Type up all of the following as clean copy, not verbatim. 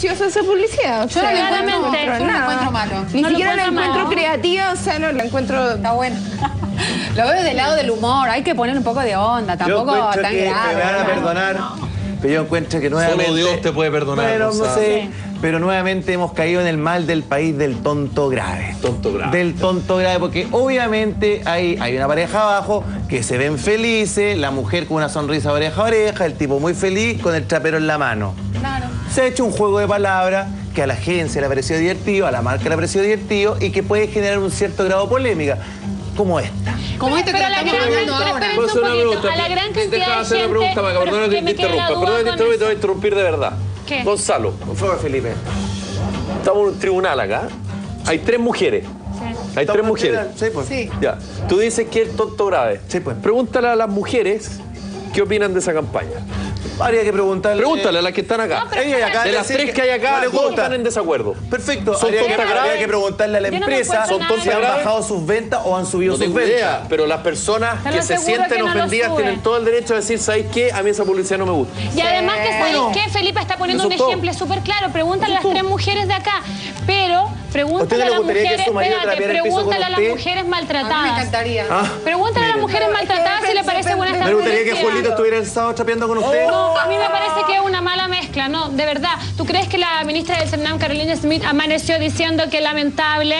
graciosa esa publicidad. O sea, yo no lo encuentro malo. Ni siquiera lo encuentro creativa, o sea, no lo encuentro... Está bueno. Lo veo del lado del humor, hay que poner un poco de onda, tampoco tan grave. Me van a perdonar, pero yo encuentro que nuevamente... Solo Dios te puede perdonar. Pero no sé, pero nuevamente hemos caído en el mal del país del tonto grave. Tonto grave. Del tonto grave, porque obviamente hay una pareja abajo que se ven felices, la mujer con una sonrisa oreja a oreja, el tipo muy feliz con el trapero en la mano. Claro. Se ha hecho un juego de palabras que a la agencia le ha parecido divertido, a la marca le ha parecido divertido y que puede generar un cierto grado de polémica. Como esta. Como esta que estamos hablando ahora. A la gran cantidad de gente... Perdón que te interrumpa, te voy a interrumpir de verdad. ¿Qué? Gonzalo. Por favor, Felipe. Estamos en un tribunal acá. Hay tres mujeres. Sí. Hay tres mujeres. Sí, pues. Sí. Ya. Tú dices que es tonto grave. Sí, pues. Pregúntale a las mujeres qué opinan de esa campaña. Habría que preguntarle. Pregúntale a las que están acá. No, de las tres que hay acá, les gustan en desacuerdo. Perfecto. Son tontas graves. Habría que preguntarle a la empresa si han bajado sus ventas o han subido sus ventas. Pero las personas que se sienten ofendidas tienen todo el derecho a decir, ¿sabéis qué? A mí esa publicidad no me gusta. Y además que, ¿sabéis qué? Felipe está poniendo un ejemplo súper claro. Pregúntale a las tres mujeres de acá. Pero... Pregúntale a las mujeres, pregúntale a las mujeres maltratadas. A mí me encantaría. Ah, pregúntale a las mujeres maltratadas si le parece buena esta publicidad. Me gustaría que Juelito estuviera el sábado trapeando con usted. No, a mí me parece que es una mala mezcla, no, de verdad. ¿Tú crees que la ministra del Senam, Carolina Smith, amaneció diciendo que lamentable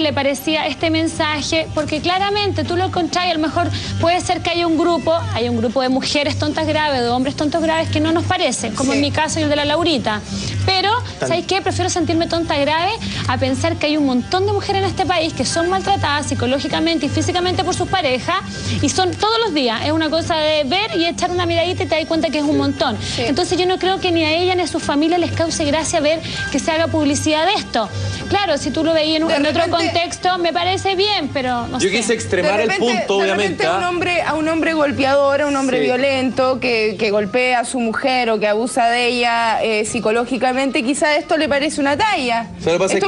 le parecía este mensaje? Porque claramente tú lo encontrás y a lo mejor puede ser que haya un grupo de mujeres tontas graves, de hombres tontos graves que no nos parece, como en mi caso y el de la Laurita. Pero, ¿sabes qué? Prefiero sentirme tonta grave a pensar que hay un montón de mujeres en este país que son maltratadas psicológicamente y físicamente por sus parejas y son todos los días. Es una cosa de ver y echar una miradita y te das cuenta que es un montón. Sí. Entonces yo no creo que ni a ella ni a su familia les cause gracia ver que se haga publicidad de esto. Claro, si tú lo veías en otro contexto me parece bien, pero no sé. Yo quise extremar el punto, obviamente. De repente a un hombre golpeador, a un hombre violento que golpea a su mujer o que abusa de ella psicológicamente, quizá esto le parece una talla. Perdón, es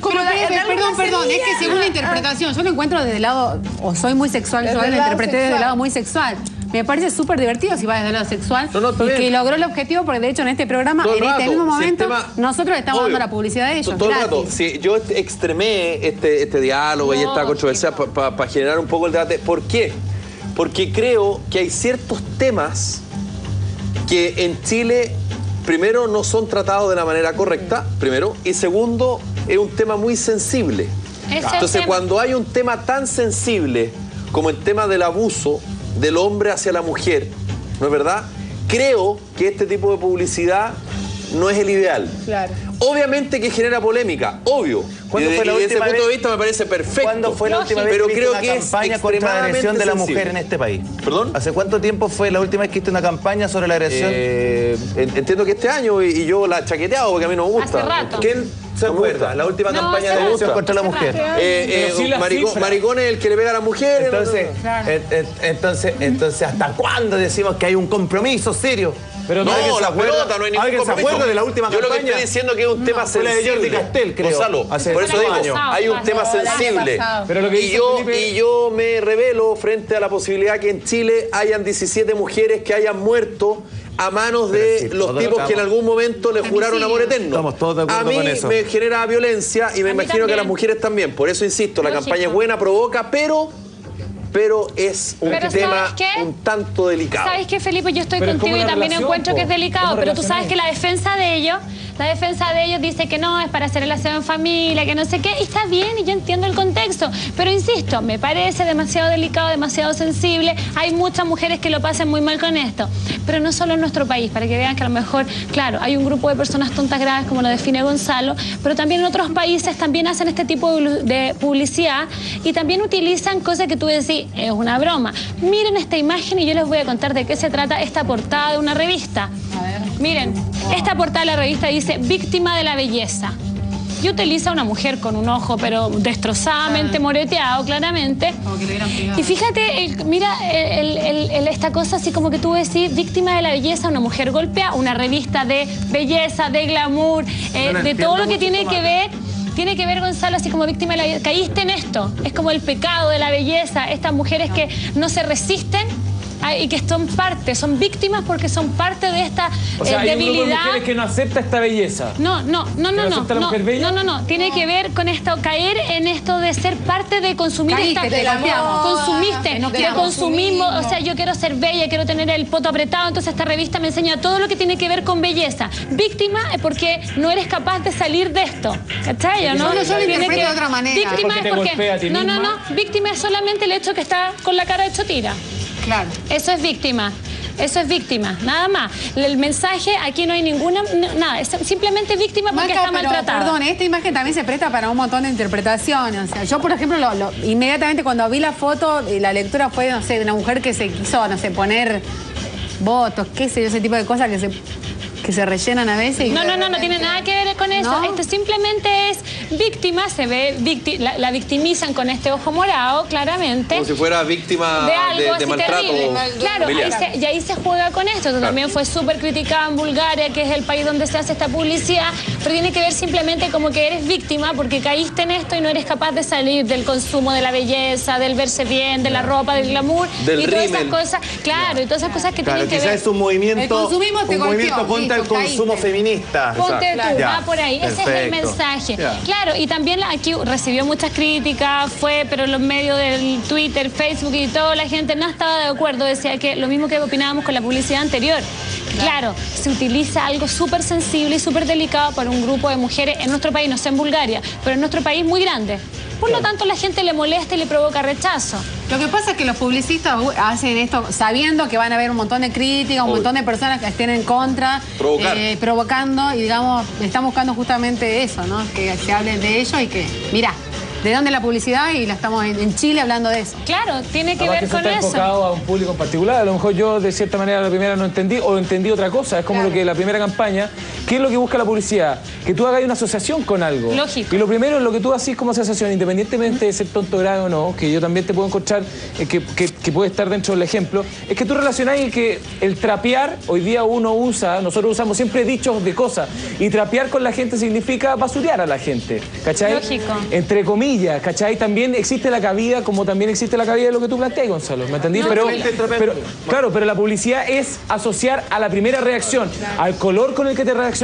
que según la interpretación, yo lo encuentro desde el lado, o soy muy sexual, yo lo interpreté desde el lado muy sexual. Me parece súper divertido si va desde lo sexual y que logró el objetivo, porque de hecho en este programa, en este mismo momento, nosotros estamos dando la publicidad de ellos. Todo el rato. Sí, yo extremé este diálogo y esta controversia para generar un poco el debate. ¿Por qué? Porque creo que hay ciertos temas que en Chile, primero, no son tratados de la manera correcta, primero, y segundo, es un tema muy sensible. Entonces, cuando hay un tema tan sensible como el tema del abuso del hombre hacia la mujer, ¿no es verdad? Creo que este tipo de publicidad no es el ideal. Claro. Obviamente que genera polémica, obvio. Desde ese punto de vista me parece perfecto. ¿Cuándo fue la última vez que hiciste una campaña contra la agresión de la mujer en este país? ¿Perdón? ¿Hace cuánto tiempo fue la última vez que hiciste una campaña sobre la agresión? Entiendo que este año y yo la he chaqueteado porque a mí no me gusta. Hace rato. ¿Quién se acuerda? La última campaña de agresión contra la mujer. Maricón es el que le pega a la mujer. Entonces, ¿hasta cuándo decimos que hay un compromiso serio? Pero no, la pelota no hay ningún compromiso. De la última campaña. Yo lo que estoy diciendo es que es un tema sensible. Gonzalo, por eso digo, hay un tema sensible. Y yo me revelo frente a la posibilidad que en Chile hayan 17 mujeres que hayan muerto a manos de los tipos que en algún momento le juraron amor eterno. Estamos todos de acuerdo con eso. A mí me genera violencia y me imagino que a las mujeres también. Por eso insisto, la campaña es buena, provoca, pero es un tema un tanto delicado. ¿Sabes qué, Felipe? Yo estoy contigo y también encuentro que es delicado, pero tú sabes que la defensa de ellos dice que no, es para hacer el aseo en familia, que no sé qué, y está bien, y yo entiendo el contexto, pero insisto, me parece demasiado delicado, demasiado sensible, hay muchas mujeres que lo pasan muy mal con esto, pero no solo en nuestro país, para que vean que a lo mejor, claro, hay un grupo de personas tontas graves, como lo define Gonzalo, pero también en otros países también hacen este tipo de publicidad, y también utilizan cosas que tú decís, es una broma. Miren esta imagen y yo les voy a contar de qué se trata esta portada de una revista. A ver. Miren, esta portada de la revista dice Víctima de la Belleza. Y utiliza a una mujer con un ojo, pero destrozadamente moreteado, claramente. Como que le hubieran pegado. Y fíjate, esta cosa así como que tú decís, víctima de la belleza, una mujer golpea, una revista de belleza, de glamour, de todo lo que tiene que ver. Tiene que ver, Gonzalo, así como víctima de la belleza. Caíste en esto. Es como el pecado de la belleza. Estas mujeres que no se resisten a ¿cachai? Y que son parte, son víctimas porque son parte de esta debilidad. Hay un grupo de mujeres que no acepta esta belleza. No, tiene que ver con esto, caer en esto de ser parte de consumir o sea, yo quiero ser bella, quiero tener el poto apretado, entonces esta revista me enseña todo lo que tiene que ver con belleza. Víctima es porque no eres capaz de salir de esto, ¿cachai? Víctima es solamente el hecho que está con la cara hecho tira. Claro. Eso es víctima. Eso es víctima, nada más. El mensaje, aquí no hay ninguna, nada, es simplemente víctima porque está maltratada. Perdón, esta imagen también se presta para un montón de interpretaciones. O sea, yo, por ejemplo, inmediatamente cuando vi la foto, la lectura fue, no sé, una mujer que se quiso, no sé, poner votos, qué sé yo, ese tipo de cosas que se rellenan a veces. No tiene nada que ver con eso. ¿No? Esto simplemente es víctima, se ve, la victimizan con este ojo morado, claramente. Como si fuera víctima de algo así maltrato terrible. Claro, ahí se juega con esto. Claro. También fue súper criticado en Bulgaria, que es el país donde se hace esta publicidad, pero tiene que ver simplemente como que eres víctima porque caíste en esto y no eres capaz de salir del consumo de la belleza, del verse bien, de la ropa, del glamour, del y todas esas cosas que tienen que ver. Es un movimiento, el consumo feminista. Ponte tú, va por ahí. Perfecto. Ese es el mensaje. Claro, y también aquí recibió muchas críticas, pero los medios del Twitter, Facebook y toda la gente no estaba de acuerdo. Decía que lo mismo que opinábamos con la publicidad anterior. Claro, se utiliza algo súper sensible y súper delicado para un grupo de mujeres en nuestro país, no sé en Bulgaria, pero en nuestro país muy grande. Por lo tanto, la gente le molesta y le provoca rechazo. Lo que pasa es que los publicistas hacen esto sabiendo que van a haber un montón de críticas, un montón de personas que estén en contra, provocando, y digamos, están buscando justamente eso, ¿no? Que se hable de ello y que, mirá, ¿de dónde la publicidad? Y la estamos en Chile hablando de eso. Claro, tiene que ver con eso. Está enfocado a un público en particular. A lo mejor yo, de cierta manera, la primera no entendí o entendí otra cosa. Es como lo que la primera campaña. ¿Qué es lo que busca la publicidad? Que tú hagas una asociación con algo. Lógico. Y lo primero es lo que tú haces como asociación, independientemente de ser tonto grave o no, que yo también te puedo encontrar, que puede estar dentro del ejemplo, es que tú relacionás y que el trapear, hoy día uno usa, nosotros usamos siempre dichos de cosas, y trapear con la gente significa basurear a la gente, ¿cachai? Lógico. Entre comillas. ¿Cachai? También existe la cabida, como también existe la cabida de lo que tú planteas, Gonzalo. ¿Me entendí? Pero la publicidad es asociar a la primera reacción, al color con el que te reaccionáis,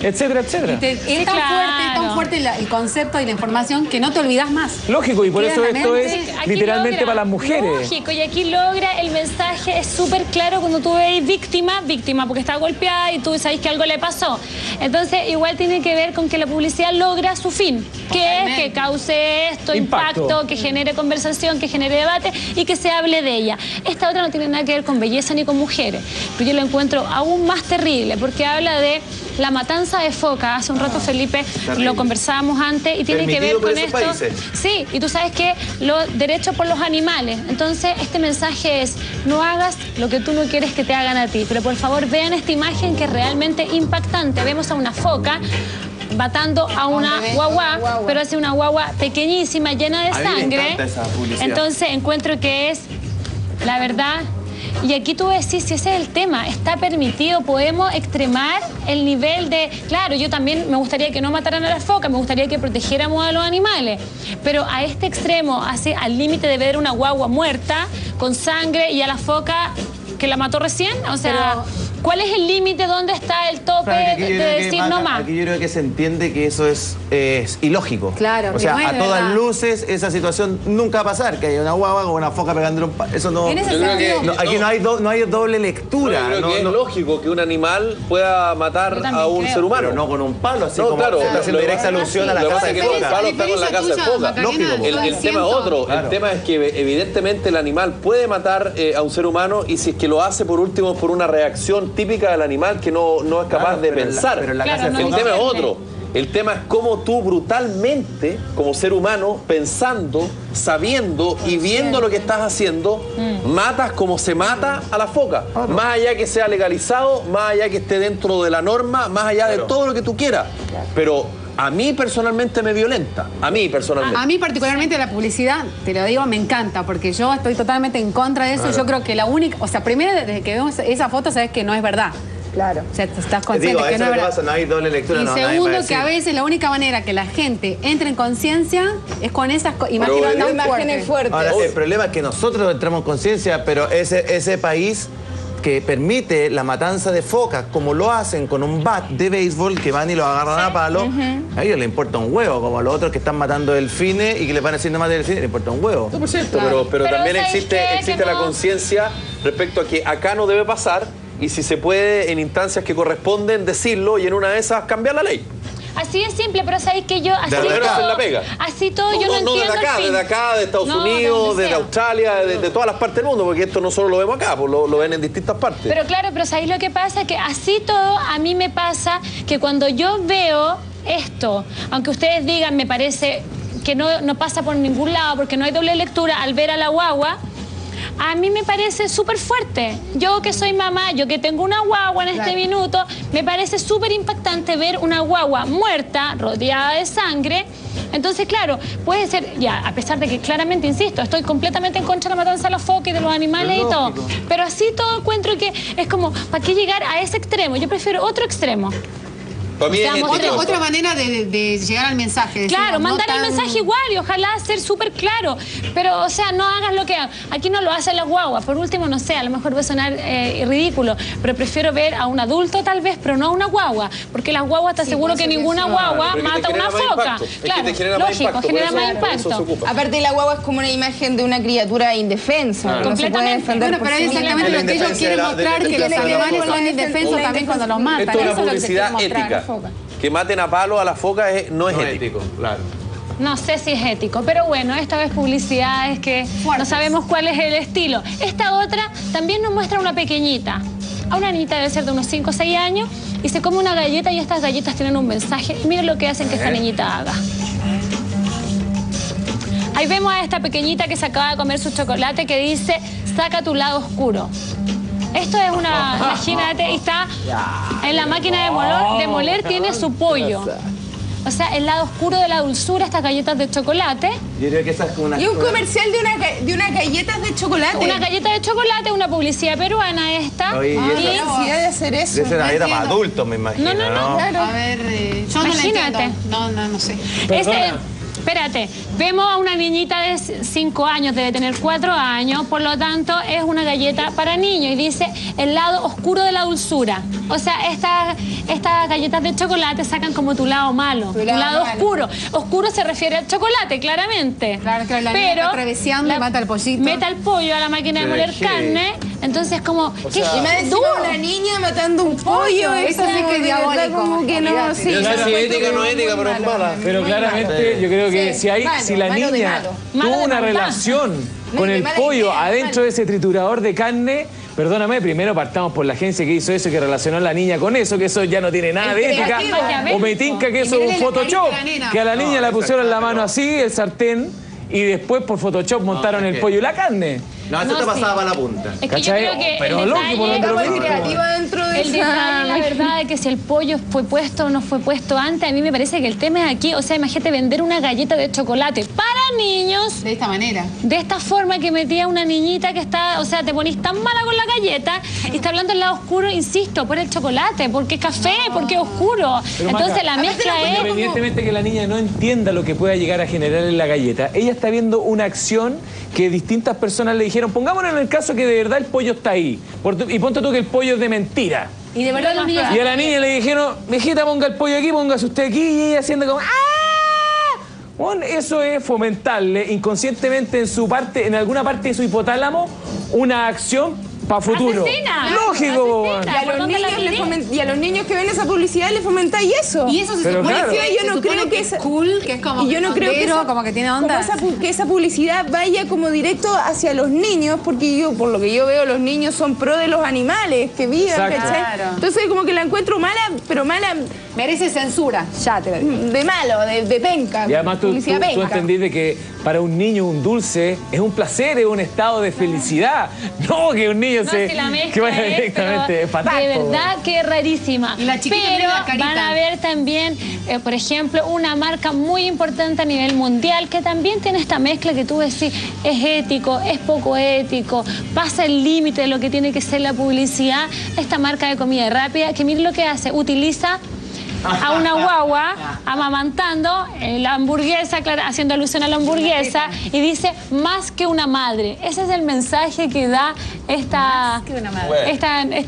etcétera, etcétera. Es tan fuerte el concepto y la información que no te olvidas más. Lógico, y por eso esto es literalmente para las mujeres. Lógico, y aquí logra el mensaje, es súper claro cuando tú ves víctima, víctima porque está golpeada y tú sabes que algo le pasó. Entonces, igual tiene que ver con que la publicidad logra su fin, que es que cause impacto, que genere conversación, que genere debate y que se hable de ella. Esta otra no tiene nada que ver con belleza ni con mujeres, pero yo la encuentro aún más terrible porque habla de la matanza de foca. Hace un rato, Felipe, lo conversábamos antes y tiene que ver con esto. Sí, y tú sabes que los derechos por los animales. Entonces, este mensaje es, no hagas lo que tú no quieres que te hagan a ti, pero por favor vean esta imagen que es realmente impactante. Vemos a una foca matando a una guagua, pero hace una guagua pequeñísima, llena de sangre. Entonces encuentro que es la verdad. Y aquí tú decís, si ese es el tema, está permitido, podemos extremar el nivel de... Claro, yo también me gustaría que no mataran a las focas, me gustaría que protegiéramos a los animales, pero a este extremo, al límite de ver una guagua muerta, con sangre, y a la foca que la mató recién, o sea... Pero... ¿Cuál es el límite? ¿Dónde está el tope de decir no más? Aquí yo creo que se entiende que eso es ilógico. Claro. O sea, no a todas luces esa situación nunca va a pasar, que haya una guagua o una foca pegándole un palo. Eso no... Aquí no hay doble lectura. Pero es lógico que un animal pueda matar a un ser humano. Pero no con un palo, así como... Claro. Está haciendo directa alusión a la casa de foca. El palo está con la casa de foca. El tema es otro. El tema es que evidentemente el animal puede matar a un ser humano y si es que lo hace por último por una reacción típica del animal que no es capaz de pensar. El tema es otro. El tema es cómo tú brutalmente, como ser humano, pensando, sabiendo y viendo lo que estás haciendo, matas como se mata a la foca. Más allá que sea legalizado, más allá que esté dentro de la norma, más allá de todo lo que tú quieras. Pero a mí personalmente me violenta. A mí personalmente. A mí particularmente la publicidad, te lo digo, me encanta, porque yo estoy totalmente en contra de eso. Yo creo que la única... O sea, primero desde que vemos esa foto sabes que no es verdad. Claro. O sea, estás consciente que no habrá... no hay doble lectura. Y segundo, que a veces la única manera que la gente entre en conciencia es con esas imágenes fuertes. Ahora, el problema es que nosotros entramos en conciencia, pero ese país que permite la matanza de focas, como lo hacen con un bat de béisbol, que van y lo agarran a palo, a ellos les importa un huevo, como a los otros que están matando delfines y que les van haciendo más delfines, les importa un huevo. No, por cierto, claro. pero también existe la conciencia respecto a que acá no debe pasar, y si se puede, en instancias que corresponden, decirlo, y en una de esas cambiar la ley. Así es simple, pero sabéis que yo... Así todo yo no entiendo desde acá, de Estados Unidos, desde Australia, de todas las partes del mundo, porque esto no solo lo vemos acá, pues lo ven en distintas partes. Pero claro, pero sabéis lo que pasa, que así todo a mí me pasa que cuando yo veo esto, aunque ustedes digan, me parece que no pasa por ningún lado, porque no hay doble lectura, al ver a la guagua, a mí me parece súper fuerte. Yo que soy mamá, yo que tengo una guagua en este minuto, me parece súper impactante ver una guagua muerta, rodeada de sangre. Entonces, claro, puede ser, ya, a pesar de que claramente, insisto, estoy completamente en contra de la matanza de los focas y de los animales y todo, pero así todo encuentro que es como, ¿para qué llegar a ese extremo? Yo prefiero otro extremo. Otra manera de llegar al mensaje. Claro, mandar el mensaje igual y ojalá ser súper claro. Pero, o sea, no hagas lo que... Aquí no lo hacen las guaguas. Por último, no sé, a lo mejor va a sonar ridículo, pero prefiero ver a un adulto tal vez, pero no a una guagua. Porque las guaguas, te aseguro que ninguna guagua mata una foca. Claro, lógico, genera más impacto. Aparte, la guagua es como una imagen de una criatura indefensa. Completamente. Bueno, pero es exactamente lo que ellos quieren mostrar, que los animales son indefensos también cuando los matan. Esto es una publicidad ética. Foca. Que maten a palo a la foca no es ético. Claro. No sé si es ético, pero bueno, esta vez publicidad es que no sabemos cuál es el estilo. Esta otra también nos muestra una pequeñita. A una niñita debe ser de unos 5 o 6 años y se come una galleta y estas galletas tienen un mensaje. Miren lo que hacen que esta niñita haga. Ahí vemos a esta pequeñita que se acaba de comer su chocolate que dice, saca tu lado oscuro. Esto es una, imagínate, y está en la máquina de moler, tiene su pollo. O sea, el lado oscuro de la dulzura, estas galletas de chocolate. Yo creo que esa es una... Y un comercial de unas galletas de chocolate. Una galleta de chocolate, una publicidad peruana esta. No, y esa necesidad de hacer eso. Es una galleta para adultos, me imagino. No, claro. A ver, yo imagínate. No sé. Espérate, vemos a una niñita de 5 años, debe tener 4 años, por lo tanto es una galleta para niños y dice el lado oscuro de la dulzura. O sea, estas galletas de chocolate sacan como tu lado malo, tu lado oscuro. Oscuro se refiere al chocolate, claramente. Claro, claro, pero atravesando y mata el pollito. Meta el pollo a la máquina de moler carne, entonces como... Una niña matando un pollo, eso sí que es diabólico. Como que no es ética, no es ética, pero es mala. Pero claramente yo creo que... Si la niña tuvo una relación con el pollo adentro de ese triturador de carne, perdóname, primero partamos por la agencia que hizo eso, que relacionó a la niña con eso, que eso ya no tiene nada de ética, o me tinca que eso es un Photoshop, que a la niña la pusieron la mano así, el sartén, y después por Photoshop montaron el pollo y la carne. No, eso te pasaba la punta. Es que yo creo que el detalle, la verdad, es que si el pollo fue puesto o no fue puesto antes, a mí me parece que el tema es aquí, o sea, imagínate vender una galleta de chocolate para niños. De esta manera. De esta forma que metía una niñita que está, o sea, te ponís tan mala con la galleta y está hablando del lado oscuro, insisto, por el chocolate, porque es café, porque es oscuro. Pero entonces la mezcla es... Independientemente que la niña no entienda lo que pueda llegar a generar en la galleta, ella está viendo una acción que distintas personas le dijeron, pongámonos en el caso que de verdad el pollo está ahí y ponte tú que el pollo es de mentira y de verdad los niños... Y a la niña le dijeron, mijita, ponga el pollo aquí, póngase usted aquí, y ella haciendo como bueno, eso es fomentarle inconscientemente en su parte, en alguna parte de su hipotálamo, una acción para futuro. Asesina. Lógico. Asesina. Y a los niños que ven esa publicidad les fomentáis eso. Y eso se supone que yo no creo que es cool, que es como... Yo no creo que eso, como que tiene onda. Que esa publicidad vaya como directo hacia los niños, porque yo, por lo que yo veo, los niños son pro de los animales que viven, ¿cachai? Entonces como que la encuentro mala, pero mala... Merece censura, ya te lo digo. De malo, de penca. Y además tú entendiste que para un niño un dulce es un placer, es un estado de felicidad. No que un niño... No, si la mezcla directamente fatal. De verdad que es rarísima. La chiquita pero la carita. Van a ver también, por ejemplo, una marca muy importante a nivel mundial que también tiene esta mezcla que tú decís, es ético, es poco ético, pasa el límite de lo que tiene que ser la publicidad. Esta marca de comida rápida, que miren lo que hace, utiliza a una guagua amamantando, la hamburguesa, haciendo alusión a la hamburguesa, y dice más que una madre. Ese es el mensaje que da este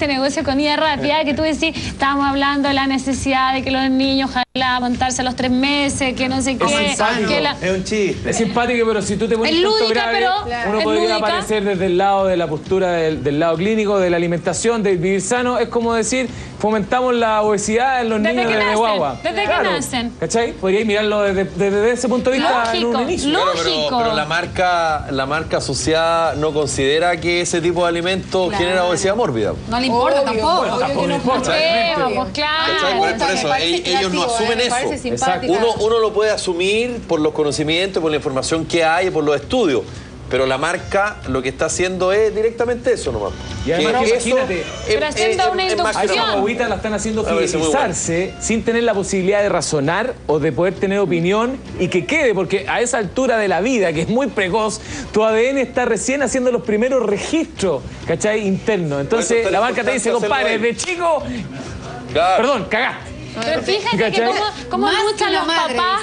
negocio de comida rápida, que tú decís, estamos hablando de la necesidad de que los niños ojalá amamantarse a los 3 meses, que no sé qué. Es un chiste. Es simpático, pero si tú te pones tanto grave, uno podría aparecer desde el lado de la postura del lado clínico, de la alimentación, de vivir sano. Es como decir, fomentamos la obesidad en los niños de guagua. Desde que nacen. ¿Cachai? Podríais mirarlo desde ese punto de vista. Lógico, lógico. Pero la marca asociada no considera que ese tipo de alimento genera obesidad mórbida. No le importa tampoco. Bueno, tampoco le importa. Pues claro. Por eso, ellos no asumen eso. Uno lo puede asumir por los conocimientos, por la información que hay, por los estudios. Pero la marca lo que está haciendo es directamente eso nomás. Y además, imagínate, pero haciendo una inducción. Las guaguitas la están haciendo fidelizarse sin tener la posibilidad de razonar o de poder tener opinión y que quede, porque a esa altura de la vida, que es muy precoz, tu ADN está recién haciendo los primeros registros, ¿cachai? Internos. Entonces la marca te dice, compadre, de chico, perdón, cagaste. Pero fíjate que cómo luchan los papás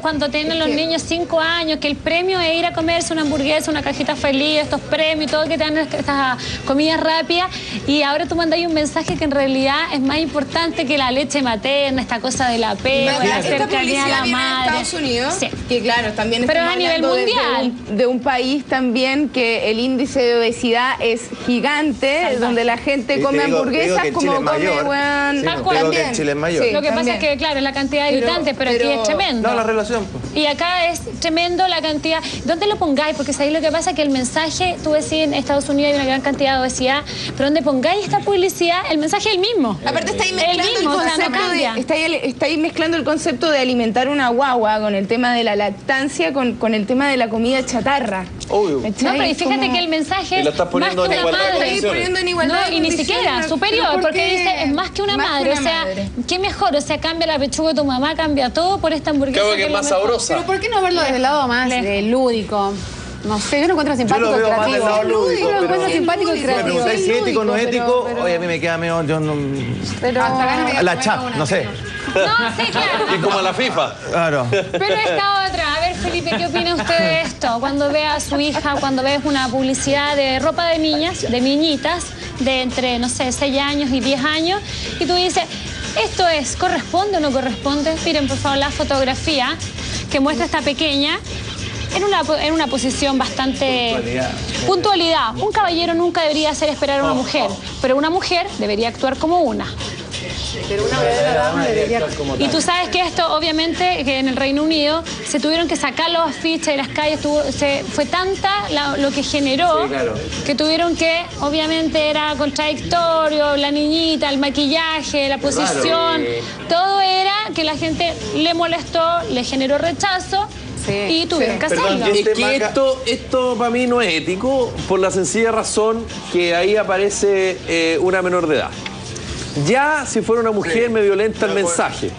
cuando tienen los niños 5 años, que el premio es ir a comerse una hamburguesa, una cajita feliz, estos premios, todo que te dan estas comidas rápidas. Y ahora tú mandas un mensaje que en realidad es más importante que la leche materna, esta cosa de la pega, la cercanía a la madre. Estados Unidos, sí. Que claro, también pero a nivel mundial. De un país también que el índice de obesidad es gigante, Salfate. Donde la gente come hamburguesas como come buen... También. En Chile es mayor. Sí. Lo que pasa es que, claro, es la cantidad de habitantes, pero aquí es tremendo. No, la relación. Y acá es tremendo la cantidad. ¿Dónde lo pongáis? Porque ahí lo que pasa es que el mensaje, tú decís, en Estados Unidos hay una gran cantidad de obesidad, pero donde pongáis esta publicidad, el mensaje es el mismo. Aparte estáis mezclando el concepto de alimentar una guagua con el tema de la lactancia, con el tema de la comida chatarra. Obvio. No, pero fíjate que el mensaje es más que una madre. No, y ni siquiera superior, porque dice, es más que una madre. O sea, ¿qué mejor? O sea, cambia la pechuga de tu mamá, cambia todo por esta hamburguesa. Creo que es más sabrosa. Pero ¿por qué no verlo desde el lado más lúdico? No sé, yo lo encuentro simpático y creativo. Yo lo veo más del lado lúdico. Yo lo encuentro simpático y creativo. Me preguntáis si es ético o no ético. Oye, a mí me queda medio... Yo no... La chat, no sé. No, sí, claro. Y como a la FIFA. Claro. Pero esta otra, a ver, Felipe, ¿qué opina usted de esto? Cuando ve a su hija, cuando ves una publicidad de ropa de niñas, de niñitas, de entre, no sé, 6 años y 10 años, y tú dices... Esto es, ¿corresponde o no corresponde? Miren, por favor, la fotografía que muestra esta pequeña en una posición bastante... Puntualidad. Un caballero nunca debería hacer esperar a una mujer, pero una mujer debería actuar como una. Pero una verdadera debería actuar como tal. Y tú sabes que esto, obviamente, que en el Reino Unido se tuvieron que sacar los afiches de las calles, fue tanta lo que generó, sí, claro, que tuvieron que, obviamente, era contradictorio, la niñita, el maquillaje, la posición, todo era que la gente le molestó, le generó rechazo. Sí, y tuvieron que hacerlo. Es que esto para mí no es ético por la sencilla razón que ahí aparece una menor de edad. Ya si fuera una mujer me violenta el mensaje.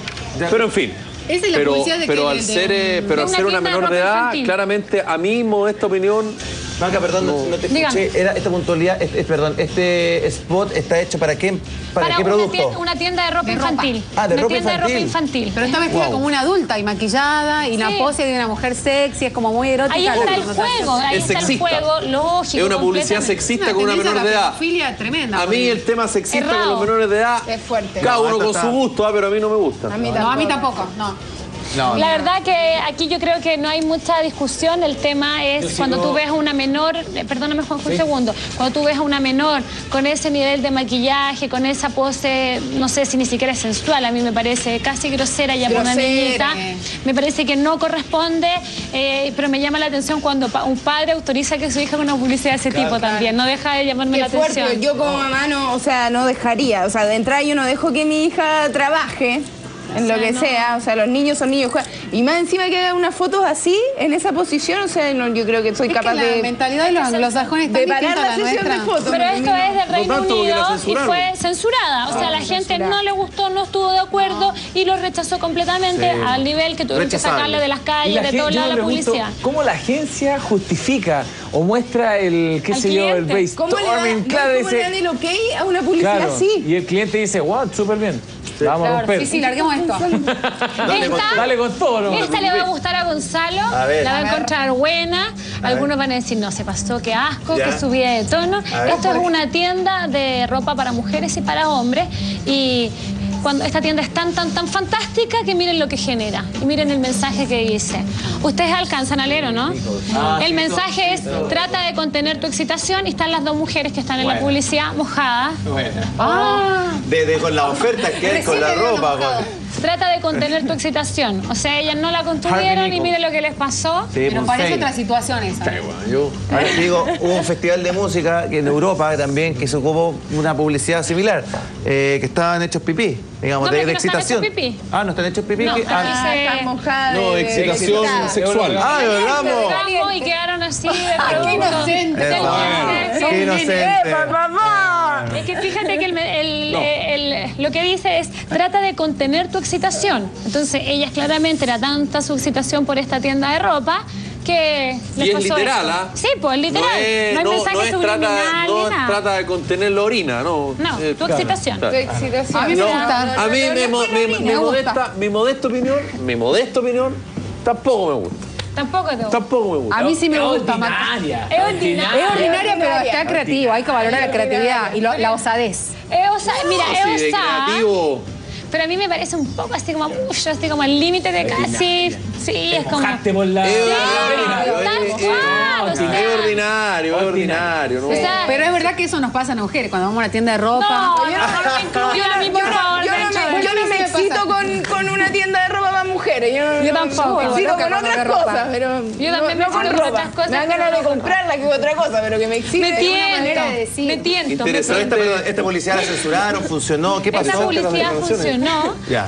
Pero en fin. Esa es la publicidad de al ser una menor de edad, claramente a mí, modesta opinión. Maca, perdón, no te escuché. Esta puntualidad, perdón, este spot está hecho para qué. Para qué producto? Una tienda de ropa infantil. Ah, de ropa infantil. Una tienda de ropa infantil. Pero está vestida como una adulta y maquillada y la pose de una mujer sexy, es como muy erótica. Ahí está el juego, ahí está el juego, lógico. Es una publicidad sexista con una menor de edad. Pedofilia tremenda. A mí el tema sexista con los menores de edad es fuerte. Cada uno con su gusto, pero a mí no me gusta. No, a mí tampoco, no. No, la verdad que aquí yo creo que no hay mucha discusión. El tema es cuando tú ves a una menor, perdóname Juan, un segundo, cuando tú ves a una menor con ese nivel de maquillaje, con esa pose, no sé si ni siquiera es sensual, a mí me parece casi grosera ya por una niñita, me parece que no corresponde, pero me llama la atención cuando un padre autoriza que su hija haga una publicidad de ese tipo también, no deja de llamarme la atención. Yo como mamá no, o sea, no dejaría, o sea, de entrada yo no dejo que mi hija trabaje. en lo que sea, o sea, los niños son niños, juegan. Y más encima que hagan unas fotos así, en esa posición, o sea, no, yo creo que soy capaz de... La mentalidad de los anglosajones está distinta a la nuestra. Pero esto es del Reino Unido y fue censurada, o sea, la gente no le gustó, no estuvo de acuerdo y lo rechazó completamente al nivel que tuvieron que sacarle de las calles, de todos lados la publicidad. ¿Cómo la agencia justifica o muestra el, qué sé yo, el brainstorming? ¿Cómo le dan el ok a una publicidad así? Y el cliente dice, wow, súper bien. Vamos a romper. Sí, sí, larguemos esto. Dale con todo, ¿no? Esta le va a gustar a Gonzalo, la va a encontrar buena. Algunos van a decir, no, se pasó, qué asco, qué subida de tono. Esto es una tienda de ropa para mujeres y para hombres. Y cuando esta tienda es tan fantástica que miren lo que genera. Y miren el mensaje que dice. Ustedes alcanzan a leer, ¿o no? El mensaje es, trata de contener tu excitación. Y están las dos mujeres que están en la publicidad mojadas. Con la oferta que es, con la ropa. Trata de contener tu excitación. O sea, ellas no la contuvieron y mire lo que les pasó. Pero parece otra situación esa. Ahora digo, hubo un festival de música en Europa también que se ocupó una publicidad similar, que estaban hechos pipí, digamos, de excitación. Ah, ¿no están hechos pipí? No, están mojadas. No, excitación sexual. Ah, vamos. Y quedaron así de pronto. ¡Qué inocente! ¡Qué inocente! Es que fíjate que lo que dice es, trata de contener tu excitación. Entonces, ellas claramente era tanta su excitación por esta tienda de ropa que les pasó. Y es literal, ¿ah? Sí, pues, literal. No hay mensaje subliminal ni nada. No trata de contener la orina, ¿no? No, tu excitación. Tu excitación. A mí me gusta. A mí, mi modesta opinión, tampoco me gusta. Tampoco te gusta. Tampoco me gusta. A mí sí me gusta, ordinaria. Es ordinaria. Es ordinaria, pero está creativa. Hay que valorar la creatividad y la osadez. Mira, es osada. Pero a mí me parece un poco así como mucho, así como el límite de casi... Sí, es como... Es ordinario, es ordinario. Pero es verdad que eso nos pasa a mujeres cuando vamos a una tienda de ropa. No, yo no me excito con una tienda de ropa para mujeres. Yo tampoco. Me excito con otras cosas, pero... Yo también me excito con otras cosas. Me dan ganas de comprarla que otra cosa, pero que me excite. Me tiento, me tiento. Esta publicidad la censuraron, funcionó. ¿Qué pasó? Esta publicidad funcionó.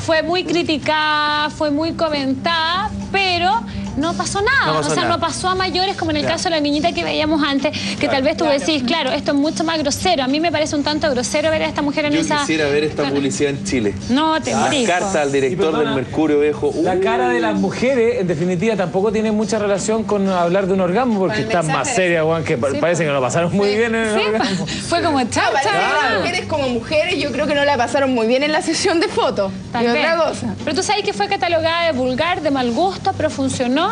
Fue muy criticada, fue muy comentada, pero no pasó nada. No pasó a mayores, como en el caso de la niñita que veíamos antes, que tal vez tú decís, claro, esto es mucho más grosero. A mí me parece un tanto grosero ver a esta mujer en esa... Yo quisiera ver esta publicidad en Chile. No, te morís. La carta al director del Mercurio Viejo. La cara de las mujeres, en definitiva, tampoco tiene mucha relación con hablar de un orgasmo, porque están más serias, Juan, que parece que no la pasaron muy bien en el orgasmo. Fue como chapa. Las mujeres como mujeres, yo creo que no la pasaron muy bien en la sesión de fotos. Y otra cosa. Pero tú sabes que fue catalogada de vulgar, de mal gusto, pero funcionó.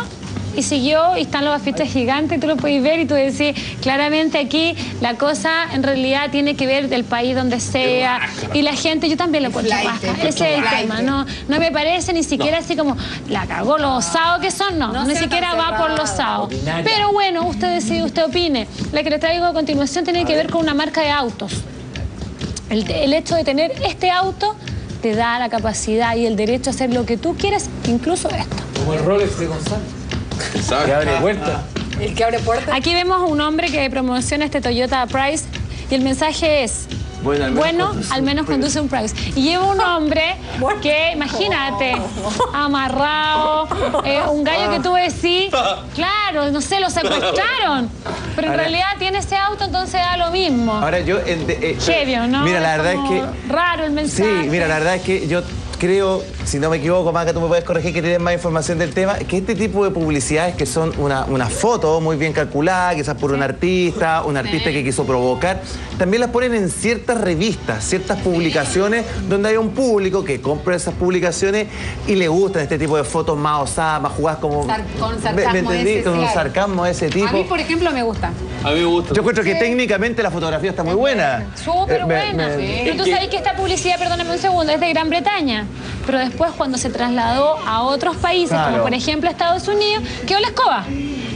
Y siguió, y están los afiches gigantes, tú lo puedes ver y tú decís, claramente aquí la cosa en realidad tiene que ver del país donde sea. Y la gente, yo también lo encuentro vasca. Ese es el tema, no me parece ni siquiera así como, la cagó, los osados que son, no ni siquiera va por los osados. Pero bueno, usted decide, usted opine. La que le traigo a continuación tiene que ver con una marca de autos. El hecho de tener este auto te da la capacidad y el derecho a hacer lo que tú quieras, incluso esto. Como el Rolex de Gonzalo. El que abre puertas. El que abre puertas. Aquí vemos a un hombre que promociona este Toyota Prize y el mensaje es... Bueno, al menos conduce un Prize. Y lleva un hombre que, imagínate, amarrado, un gallo que tú decís, claro, no sé, lo secuestraron. Pero en realidad tiene ese auto, entonces da lo mismo. Ahora yo... Chevio, ¿no? Mira, la verdad es que... Raro el mensaje. Sí, mira, la verdad es que yo... Creo, si no me equivoco, Maca, tú me puedes corregir que tienes más información del tema, que este tipo de publicidades que son una foto muy bien calculada, quizás por un artista que quiso provocar, también las ponen en ciertas revistas, ciertas publicaciones, donde hay un público que compra esas publicaciones y le gustan este tipo de fotos más osadas, más jugadas, como... Con sarcasmo de ese tipo. A mí, por ejemplo, me gusta. A mí me gusta. Yo encuentro que técnicamente la fotografía está muy buena. Súper buena. Y tú sabes que esta publicidad, perdóname un segundo, es de Gran Bretaña. Pero después, cuando se trasladó a otros países, como por ejemplo Estados Unidos, quedó la escoba.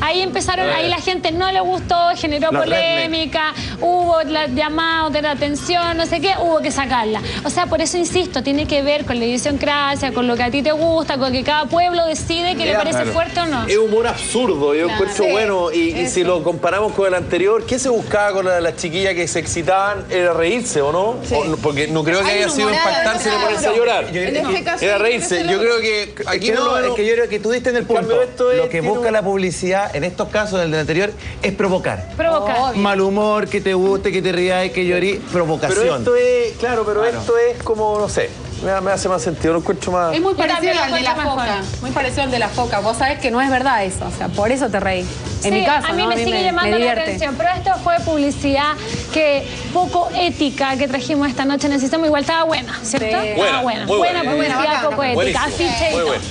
Ahí empezaron, ahí la gente no le gustó, generó polémica, hubo llamados de la atención, no sé qué, hubo que sacarla. O sea, por eso insisto, tiene que ver con la idiosincrasia, con lo que a ti te gusta, con que cada pueblo decide que le parece fuerte o no. Es humor absurdo, yo encuentro bueno, y si lo comparamos con el anterior, ¿qué se buscaba con las chiquillas que se excitaban? Era reírse, ¿o no? Sí. Porque no creo que haya sido impactarse ni ponerse a llorar. Era reírse. Yo creo que aquí no... Es que yo creo que tú diste en el punto. Lo que busca la publicidad, en estos casos, del anterior, es provocar. Provocar. Mal humor, que te guste, que te rías, que llorí, provocación. Pero esto es... Claro, pero esto es como, no sé... Me hace más sentido, lo encuentro más... Es muy parecido al de la foca. Muy parecido al de la foca. Vos sabés que no es verdad eso. O sea, por eso te reí. En mi caso, ¿no? A mí me sigue llamando la atención. Pero esto fue publicidad que poco ética que trajimos esta noche en el sistema. Igual estaba buena, ¿cierto? Buena. Buena publicidad, poco ética.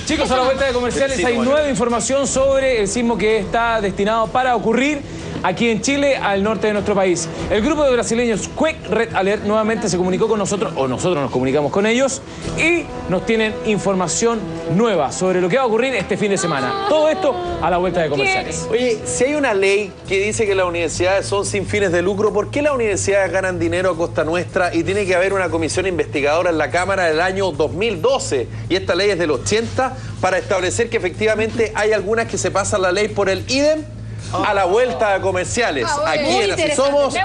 Chicos, a la vuelta de comerciales hay nueva información sobre el sismo que está destinado para ocurrir aquí en Chile, al norte de nuestro país. El grupo de brasileños Quick Red Alert nuevamente se comunicó con nosotros, o nosotros nos comunicamos con ellos, y nos tienen información nueva sobre lo que va a ocurrir este fin de semana. Todo esto a la vuelta de comerciales. Oye, si hay una ley que dice que las universidades son sin fines de lucro, ¿por qué las universidades ganan dinero a costa nuestra y tiene que haber una comisión investigadora en la Cámara del año 2012? Y esta ley es del 80 para establecer que efectivamente hay algunas que se pasan la ley por el IDEM. A la vuelta de comerciales, aquí en Así Somos,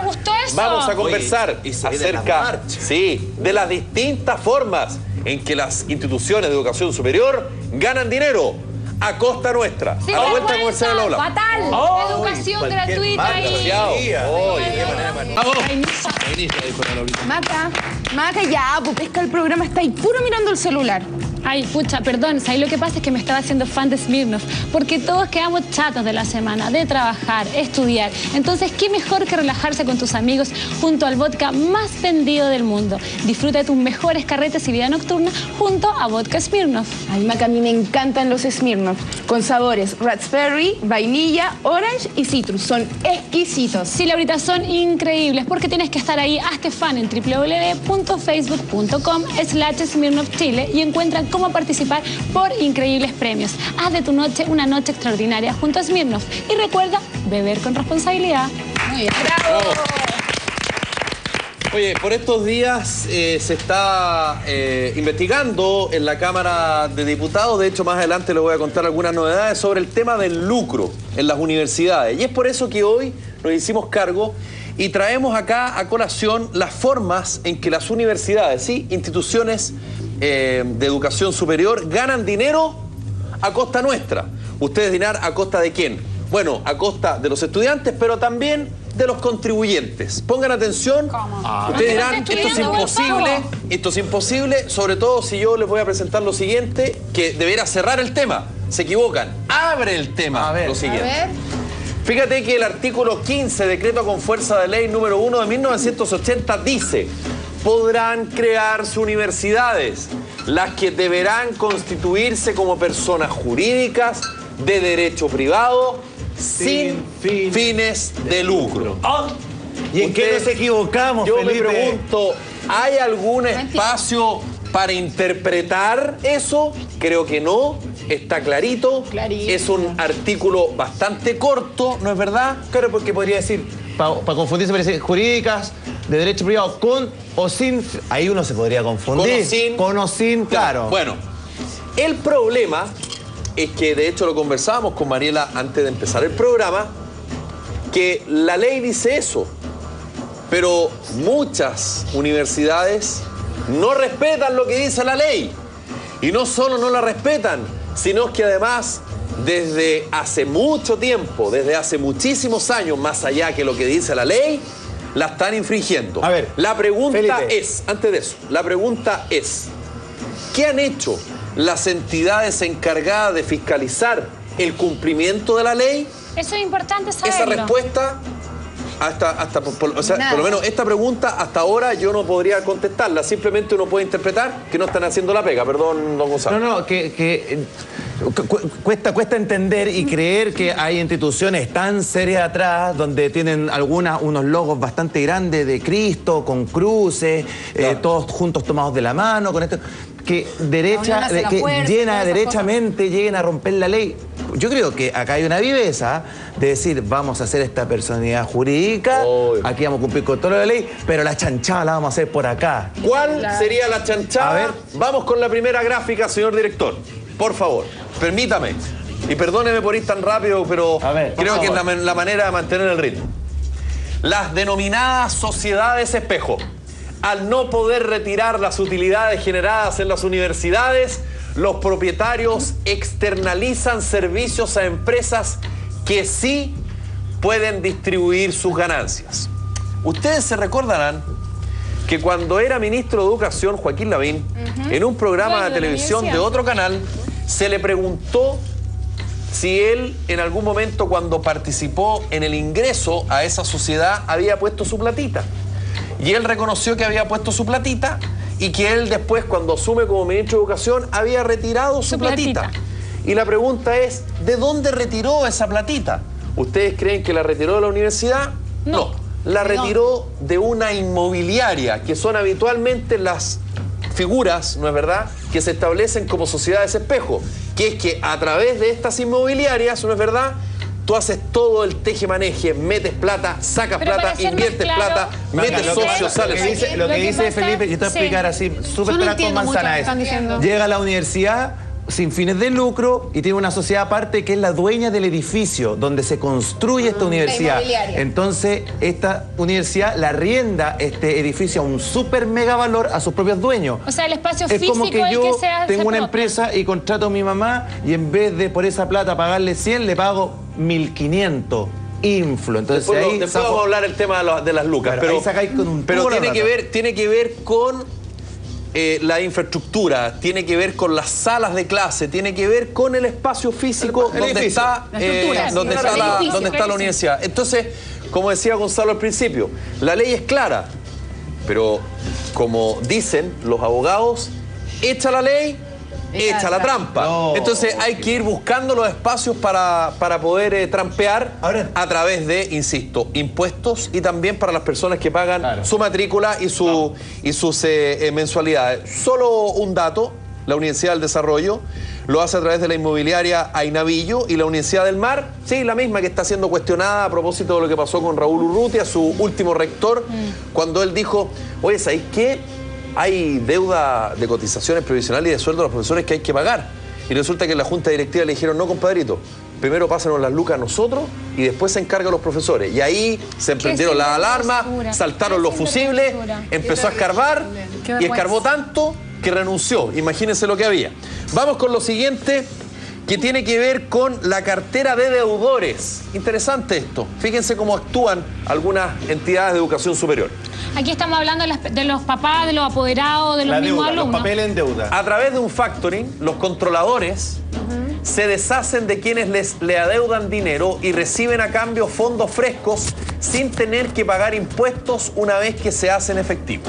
vamos a conversar acerca de las distintas formas en que las instituciones de educación superior ganan dinero a costa nuestra. A la vuelta de comerciales lo hablamos. Fatal, educación gratuita y... ¡Vamos! Maca, ya, porque es que el programa está ahí puro mirando el celular. Ay, pucha, perdón, ahí lo que pasa es que me estaba haciendo fan de Smirnoff, porque todos quedamos chatos de la semana, de trabajar, estudiar. Entonces, ¿qué mejor que relajarse con tus amigos junto al vodka más vendido del mundo? Disfruta de tus mejores carretes y vida nocturna junto a Vodka Smirnoff. Ay, Maca, a mí me encantan los Smirnoff, con sabores raspberry, vainilla, orange y citrus. Son exquisitos. Sí, Laurita, son increíbles, porque tienes que estar ahí. Hazte fan en www.facebook.com/SmirnoffChile y encuentra cómo participar por increíbles premios. Haz de tu noche una noche extraordinaria junto a Smirnoff. Y recuerda, beber con responsabilidad. Muy bien. ¡Bravo! Oye, por estos días se está investigando en la Cámara de Diputados. De hecho, más adelante les voy a contar algunas novedades sobre el tema del lucro en las universidades. Y es por eso que hoy nos hicimos cargo y traemos acá a colación las formas en que las universidades, ¿sí?, instituciones de educación superior ganan dinero a costa nuestra. Ustedes dirán, ¿a costa de quién? Bueno, a costa de los estudiantes, pero también de los contribuyentes. Pongan atención. Ustedes dirán, esto es imposible, sobre todo si yo les voy a presentar lo siguiente, que deberá cerrar el tema. Se equivocan. Abre el tema. A ver, lo siguiente. A ver. Fíjate que el artículo 15, decreto con fuerza de ley número 1 de 1980, dice... Podrán crearse universidades, las que deberán constituirse como personas jurídicas de derecho privado sin fines de lucro. ¿Y en qué nos equivocamos, Felipe? Yo me pregunto, ¿hay algún espacio para interpretar eso? Creo que no. Está clarito. Es un artículo bastante corto, ¿no es verdad? Claro, porque podría decir, para confundirse, parece jurídicas de derecho privado con o sin. Ahí uno se podría confundir. Con o sin. Con o sin, claro. Bueno, el problema es que, de hecho, lo conversábamos con Mariela antes de empezar el programa, que la ley dice eso, pero muchas universidades no respetan lo que dice la ley. Y no solo no la respetan, sino que además, desde hace mucho tiempo, desde hace muchísimos años, más allá que lo que dice la ley, la están infringiendo. A ver, la pregunta, Felipe, es, antes de eso, la pregunta es, ¿qué han hecho las entidades encargadas de fiscalizar el cumplimiento de la ley? Eso es importante saberlo. Esa respuesta, por lo menos esta pregunta hasta ahora yo no podría contestarla. Simplemente uno puede interpretar que no están haciendo la pega. Perdón, don Gonzalo. No, cuesta entender y creer que hay instituciones tan serias atrás donde tienen unos logos bastante grandes de Cristo, con cruces, todos juntos tomados de la mano, que llena derechamente lleguen a romper la ley. Yo creo que acá hay una viveza de decir, vamos a hacer esta personalidad jurídica, aquí vamos a cumplir con toda la ley, pero la chanchada la vamos a hacer por acá. ¿Cuál sería la chanchada? A ver, vamos con la primera gráfica, señor director. Por favor, permítame. Y perdóneme por ir tan rápido, pero ver, creo que es la manera de mantener el ritmo. Las denominadas sociedades espejo, al no poder retirar las utilidades generadas en las universidades, los propietarios externalizan servicios a empresas que sí pueden distribuir sus ganancias. Ustedes se recordarán que cuando era ministro de Educación, Joaquín Lavín, en un programa de televisión de otro canal, se le preguntó si él en algún momento cuando participó en el ingreso a esa sociedad había puesto su platita. Y él reconoció que había puesto su platita y que él después, cuando asume como ministro de Educación, había retirado su platita. Y la pregunta es, ¿de dónde retiró esa platita? ¿Ustedes creen que la retiró de la universidad? No. La retiró de una inmobiliaria, que son habitualmente las figuras, ¿no es verdad?, que se establecen como sociedades espejo, que es que a través de estas inmobiliarias, ¿no es verdad?, tú haces todo el teje-maneje, metes plata, sacas plata, inviertes plata, metes socios, sales. Lo que dice Felipe, yo te voy a explicar así, súper trato manzana es. Llega a la universidad sin fines de lucro y tiene una sociedad aparte que es la dueña del edificio donde se construye esta universidad. Entonces, esta universidad la arrienda este edificio a un súper mega valor a sus propios dueños. O sea, el espacio físico es como que yo tengo una empresa y contrato a mi mamá y en vez de por esa plata pagarle 100, le pago 1.500. Inflo. Entonces, después vamos a hablar el tema de las lucas. Pero tiene que ver con la infraestructura, tiene que ver con las salas de clase, tiene que ver con el espacio físico donde está la universidad. Entonces, como decía Gonzalo al principio, la ley es clara, pero como dicen los abogados, hecha la ley, hecha la trampa. Entonces hay que ir buscando los espacios para poder trampear a través de, insisto, impuestos y también para las personas que pagan su matrícula y, sus mensualidades. Solo un dato, la Universidad del Desarrollo lo hace a través de la inmobiliaria Ainavillo y la Universidad del Mar, sí, la misma que está siendo cuestionada a propósito de lo que pasó con Raúl Urrutia, su último rector, cuando él dijo, oye, ¿sabéis qué? Hay deuda de cotizaciones previsionales y de sueldo a los profesores que hay que pagar. Y resulta que en la junta directiva le dijeron, no, compadrito, primero pásanos las lucas a nosotros y después se encargan los profesores. Y ahí se emprendieron las alarmas, saltaron los fusibles, empezó a escarbar y escarbó tanto que renunció. Imagínense lo que había. Vamos con lo siguiente, que tiene que ver con la cartera de deudores. Interesante esto. Fíjense cómo actúan algunas entidades de educación superior. Aquí estamos hablando de los papás, de los apoderados, de los mismos alumnos. Los papeles en deuda. A través de un factoring, los controladores se deshacen de quienes le adeudan dinero y reciben a cambio fondos frescos sin tener que pagar impuestos una vez que se hacen efectivos.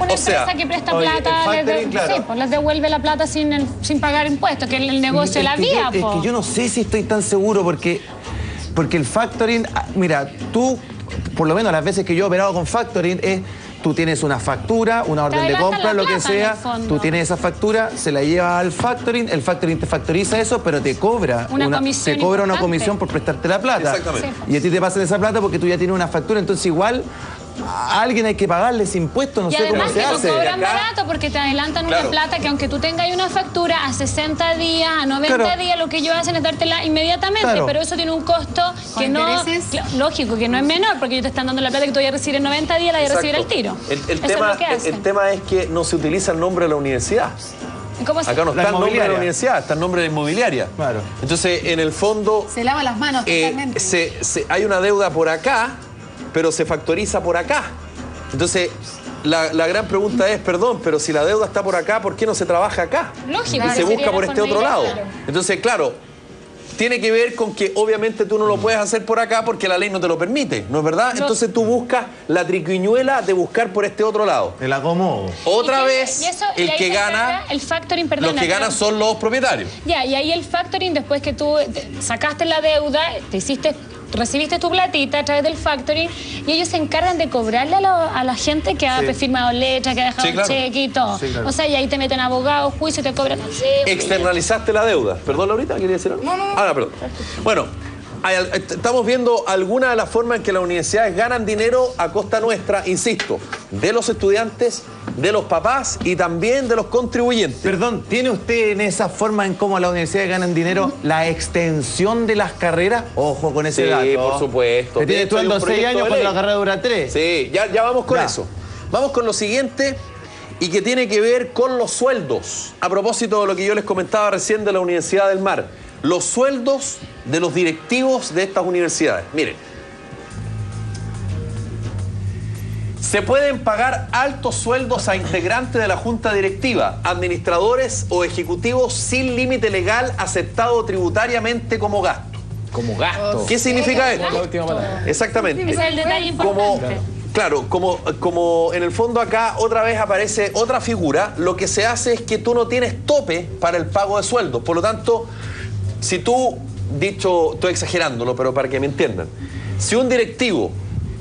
Una empresa que presta plata, les devuelve la plata sin pagar impuestos, que es el negocio de la vía. Es que yo no sé si estoy tan seguro porque el factoring, mira, tú, por lo menos las veces que yo he operado con factoring, es tú tienes una factura, una orden de compra, lo que sea, tú tienes esa factura, se la llevas al factoring, el factoring te factoriza eso, pero te cobra una comisión por prestarte la plata. Exactamente. Y a ti te pasan esa plata porque tú ya tienes una factura, entonces igual a alguien hay que pagarles impuestos, no sé cómo se hace. Y además te cobran barato porque te adelantan una plata que aunque tú tengas una factura a 60 días, a 90 días, lo que ellos hacen es dártela inmediatamente, pero eso tiene un costo que no... Lógico, que no es menor, porque ellos te están dando la plata que tú ya recibes en 90 días, la ya recibir al tiro. El tema es que no se utiliza el nombre de la universidad. Acá no está el nombre de la universidad, está el nombre de la inmobiliaria. Claro. Entonces, en el fondo... Se lava las manos totalmente. Hay una deuda por acá, pero se factoriza por acá. Entonces, la gran pregunta es, perdón, pero si la deuda está por acá, ¿por qué no se trabaja acá? Lógico. Y se busca por este otro lado. Entonces, claro, tiene que ver con que obviamente tú no lo puedes hacer por acá porque la ley no te lo permite, ¿no es verdad? Entonces tú buscas la triquiñuela de buscar por este otro lado. El acomodo. Otra vez, el que gana, el factoring, perdón, los que ganan son los propietarios. Ya, y ahí el factoring, después que tú sacaste la deuda, te hiciste recibiste tu platita a través del Factory y ellos se encargan de cobrarle a la gente que ha firmado letras, que ha dejado un cheque y todo. Sí, claro. O sea, y ahí te meten abogados, juicio, te cobran así. Externalizaste la deuda. Perdón, Laurita, ¿quería decir algo? No, no, no. Ah, no, perdón. Bueno, estamos viendo alguna de las formas en que las universidades ganan dinero a costa nuestra, insisto, de los estudiantes, de los papás y también de los contribuyentes. Perdón, ¿tiene usted en esa forma en cómo las universidades ganan dinero la extensión de las carreras? Ojo con ese dato. Sí, por supuesto. Te tú en 6 años cuando la carrera dura 3. Sí, ya vamos con eso. Vamos con lo siguiente y que tiene que ver con los sueldos. A propósito de lo que yo les comentaba recién de la Universidad del Mar. Los sueldos de los directivos de estas universidades. Miren, se pueden pagar altos sueldos a integrantes de la junta directiva, administradores o ejecutivos sin límite legal aceptado tributariamente como gasto. Como gasto. ¿Qué significa esto? La última palabra. Exactamente. Es el detalle importante. Como en el fondo acá otra vez aparece otra figura, lo que se hace es que tú no tienes tope para el pago de sueldos. Por lo tanto, si tú, dicho, estoy exagerándolo, pero para que me entiendan, si un directivo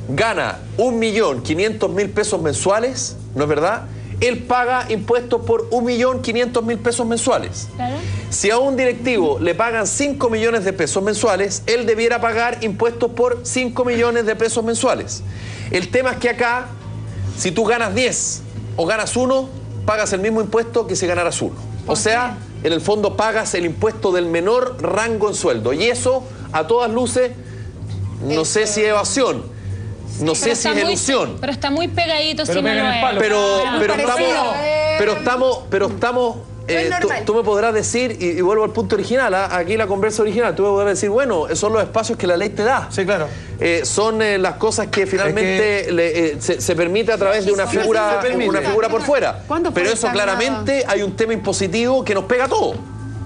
gana 1.500.000 pesos mensuales, ¿no es verdad? Él paga impuestos por 1.500.000 pesos mensuales. Claro. Si a un directivo le pagan 5 millones de pesos mensuales, él debiera pagar impuestos por 5 millones de pesos mensuales. El tema es que acá, si tú ganas 10 o ganas 1, pagas el mismo impuesto que si ganaras 1. O sea, en el fondo pagas el impuesto del menor rango en sueldo. Y eso, a todas luces, no sé si es evasión. No sé si es ilusión. Pero está muy pegadito, si no lo es. Pero estamos... tú me podrás decir, y vuelvo al punto original, aquí la conversa original, tú me podrás decir, bueno, son los espacios que la ley te da. Sí, claro. Son las cosas que finalmente se permite a través de una figura por fuera. Pero eso claramente hay un tema impositivo que nos pega a todos.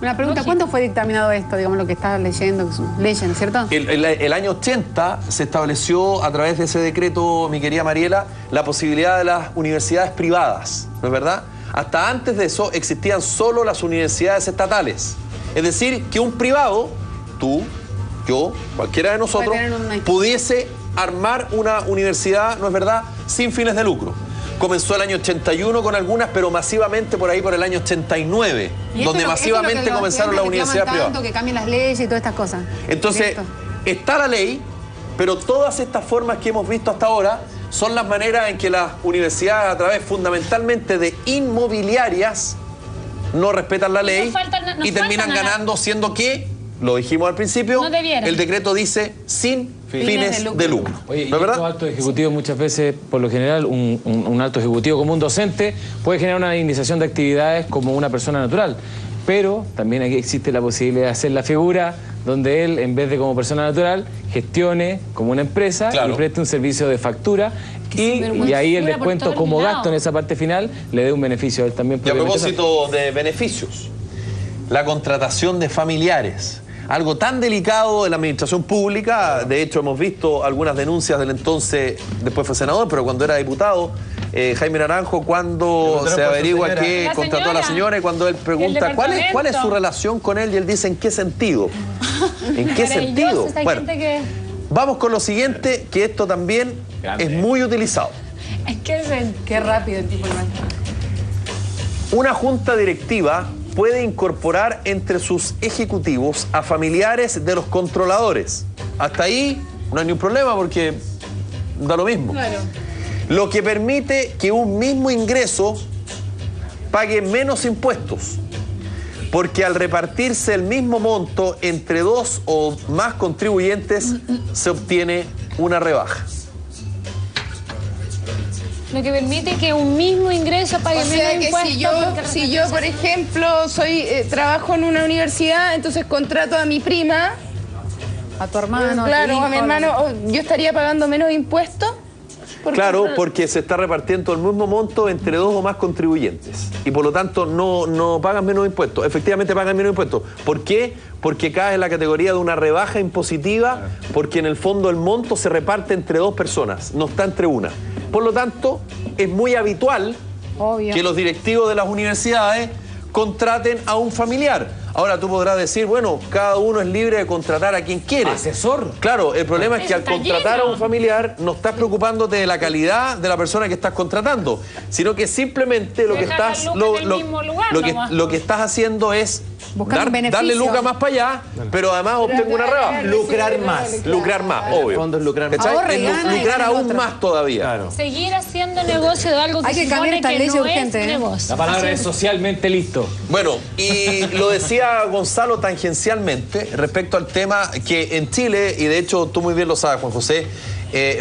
Una pregunta, ¿cuándo fue dictaminado esto, digamos, lo que estás leyendo, que es una ley, ¿cierto? El año 80 se estableció a través de ese decreto, mi querida Mariela, la posibilidad de las universidades privadas, ¿no es verdad? Hasta antes de eso existían solo las universidades estatales. Es decir, que un privado, tú, yo, cualquiera de nosotros, pudiese armar una universidad, ¿no es verdad?, sin fines de lucro. Comenzó el año 81 con algunas, pero masivamente por ahí por el año 89, donde masivamente comenzaron las universidades privadas. Que cambien las leyes y todas estas cosas. Entonces, está la ley, pero todas estas formas que hemos visto hasta ahora son las maneras en que las universidades, a través fundamentalmente de inmobiliarias, no respetan la ley y terminan ganando, siendo que, lo dijimos al principio, el decreto dice sin fines de lucro. Oye, ¿no es verdad? Los altos ejecutivos muchas veces, por lo general, un alto ejecutivo como un docente puede generar una indemnización de actividades como una persona natural, pero también aquí existe la posibilidad de hacer la figura donde él, en vez de como persona natural, gestione como una empresa y preste un servicio de factura y ahí el descuento como gasto en esa parte final le dé un beneficio a él también. Y a propósito de beneficios, la contratación de familiares. Algo tan delicado de la administración pública, de hecho hemos visto algunas denuncias del entonces, después fue senador, pero cuando era diputado, Jaime Naranjo, cuando se averigua que contrató a la señora y cuando él pregunta cuál es su relación con él y él dice, ¿en qué sentido? ¿En qué sentido? Bueno, vamos con lo siguiente, que esto también es muy utilizado. Qué rápido el tipo. Una junta directiva puede incorporar entre sus ejecutivos a familiares de los controladores. Hasta ahí no hay ningún problema porque da lo mismo. Claro. Lo que permite que un mismo ingreso pague menos impuestos, porque al repartirse el mismo monto entre dos o más contribuyentes se obtiene una rebaja. Lo que permite que un mismo ingreso pague menos impuestos. Si yo, por ejemplo, trabajo en una universidad, entonces contrato a mi prima, a tu hermano, a mi hermano, yo estaría pagando menos impuestos. Claro, porque se está repartiendo el mismo monto entre dos o más contribuyentes. Y por lo tanto no pagan menos impuestos. Efectivamente pagan menos impuestos. ¿Por qué? Porque cae en la categoría de una rebaja impositiva, porque en el fondo el monto se reparte entre dos personas, no está entre una. Por lo tanto, es muy habitual que los directivos de las universidades contraten a un familiar. Ahora tú podrás decir, bueno, cada uno es libre de contratar a quien quiere. ¿Asesor? Claro, el problema es que al contratar a un familiar no estás preocupándote de la calidad de la persona que estás contratando, sino que simplemente lo que estás haciendo es darle lucas más para allá, pero además obtengo una rebaja. Lucrar más. Lucrar más, obvio. Lucrar aún más todavía. Seguir haciendo negocio de algo que no es negocio. La palabra es socialmente listo. Bueno, y lo decía Gonzalo tangencialmente respecto al tema que en Chile, y de hecho tú muy bien lo sabes, Juan José,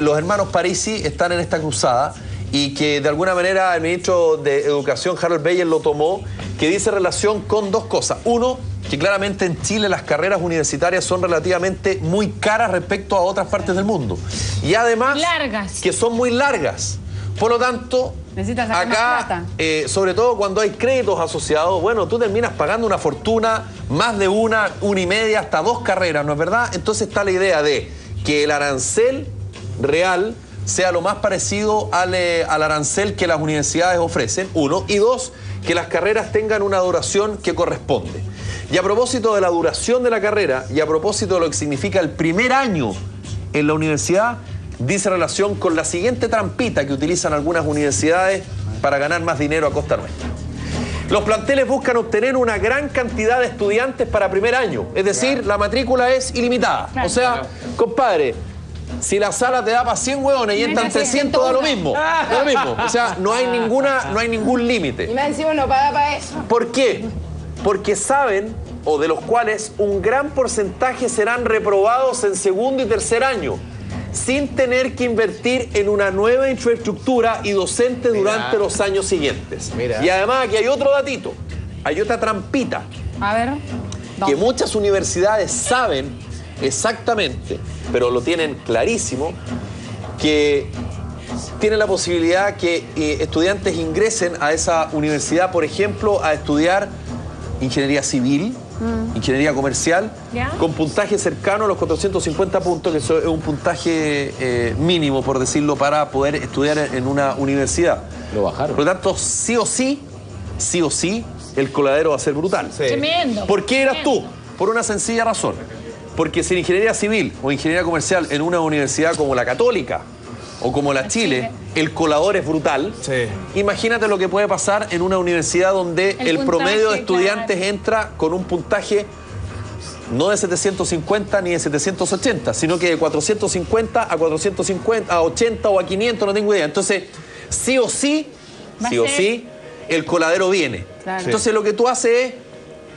los hermanos Parisi están en esta cruzada y que de alguna manera el ministro de Educación, Harold Beyer, lo tomó, que dice relación con dos cosas. Uno, que claramente en Chile las carreras universitarias son relativamente muy caras respecto a otras partes del mundo. Y además, largas. Que son muy largas. Por lo tanto, acá, sobre todo cuando hay créditos asociados, bueno, tú terminas pagando una fortuna, más de una y media, hasta dos carreras, ¿no es verdad? Entonces está la idea de que el arancel real sea lo más parecido al arancel que las universidades ofrecen, uno, y dos, que las carreras tengan una duración que corresponde. Y a propósito de la duración de la carrera, y a propósito de lo que significa el primer año en la universidad, dice relación con la siguiente trampita que utilizan algunas universidades para ganar más dinero a costa nuestra. Los planteles buscan obtener una gran cantidad de estudiantes para primer año, es decir, la matrícula es ilimitada. O sea, compadre, si la sala te da para 100 hueones y entran 300, da lo mismo. Da lo mismo. O sea, no hay ningún límite. Y más encima no paga para eso. ¿Por qué? Porque saben, o de los cuales un gran porcentaje serán reprobados en segundo y tercer año, sin tener que invertir en una nueva infraestructura y docente durante los años siguientes. Y además aquí hay otro datito, hay otra trampita. A ver. Que muchas universidades saben exactamente, pero lo tienen clarísimo, que tienen la posibilidad que estudiantes ingresen a esa universidad, por ejemplo, a estudiar ingeniería civil, ingeniería comercial, con puntaje cercano a los 450 puntos, que eso es un puntaje mínimo, por decirlo, para poder estudiar en una universidad. Lo bajaron. Por lo tanto, sí o sí, el coladero va a ser brutal. Sí. Tremendo. ¿Por qué eras tú? Por una sencilla razón. Porque sin ingeniería civil o ingeniería comercial en una universidad como la Católica o como la Chile, el colador es brutal. Sí. Imagínate lo que puede pasar en una universidad donde el promedio de estudiantes entra con un puntaje no de 750 ni de 780, sino que de 450 a 450, a 80 o a 500, no tengo idea. Entonces, sí o sí, el coladero viene. Claro. Entonces, lo que tú haces es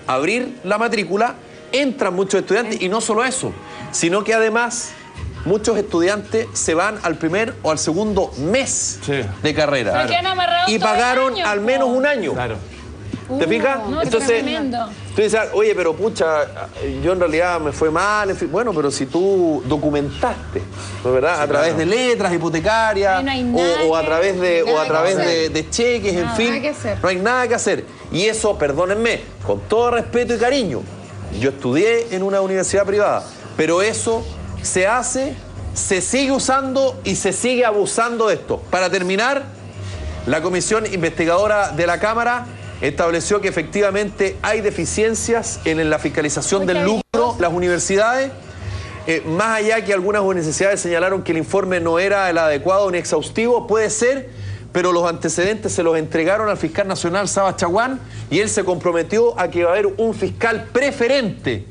abrir la matrícula, entran muchos estudiantes, y no solo eso, sino que además muchos estudiantes se van al primer o al segundo mes de carrera. Claro. Y pagaron al menos un año. Claro. ¿Te fijas? No, entonces, tú dices, oye, pero pucha, yo en realidad me fue mal. En fin. Bueno, pero si tú documentaste, ¿no es verdad? Sí, a través de letras hipotecarias, o a través de cheques, en fin. No hay nada que hacer. Y eso, perdónenme, con todo respeto y cariño, yo estudié en una universidad privada, pero eso se hace, se sigue usando y se sigue abusando de esto. Para terminar, la Comisión Investigadora de la Cámara estableció que efectivamente hay deficiencias en la fiscalización del lucro de las universidades, más allá que algunas universidades señalaron que el informe no era el adecuado ni exhaustivo, puede ser, pero los antecedentes se los entregaron al fiscal nacional Sabas Chaguán y él se comprometió a que va a haber un fiscal preferente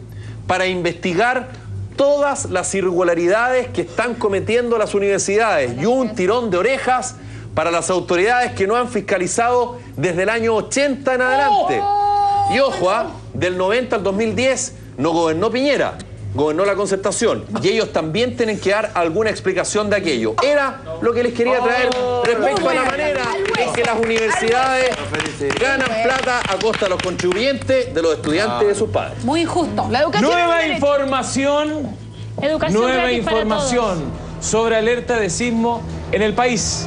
para investigar todas las irregularidades que están cometiendo las universidades y un tirón de orejas para las autoridades que no han fiscalizado desde el año 80 en adelante. Y ojo, del 90 al 2010 no gobernó Piñera, gobernó la Concertación, y ellos también tienen que dar alguna explicación de aquello. Era lo que les quería traer respecto a la manera en que las universidades ganan plata a costa de los contribuyentes, de los estudiantes y de sus padres. Muy injusto. La educación nueva información sobre alerta de sismo en el país.